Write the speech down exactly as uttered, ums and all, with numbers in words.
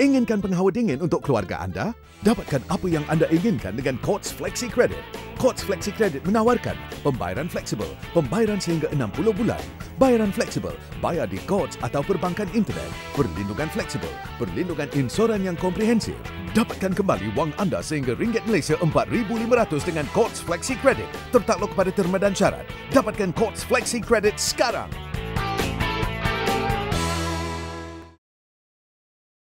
Inginkan penghawa dingin untuk keluarga anda? Dapatkan apa yang anda inginkan dengan Courts Flexi Credit. Courts Flexi Credit menawarkan pembayaran fleksibel, pembayaran sehingga enam puluh bulan, bayaran fleksibel, bayar di Courts atau perbankan internet, perlindungan fleksibel, perlindungan insuran yang komprehensif. Dapatkan kembali wang anda sehingga ringgit Malaysia empat ribu lima ratus dengan Courts Flexi Credit. Tertakluk pada terma dan syarat. Dapatkan Courts Flexi Credit sekarang.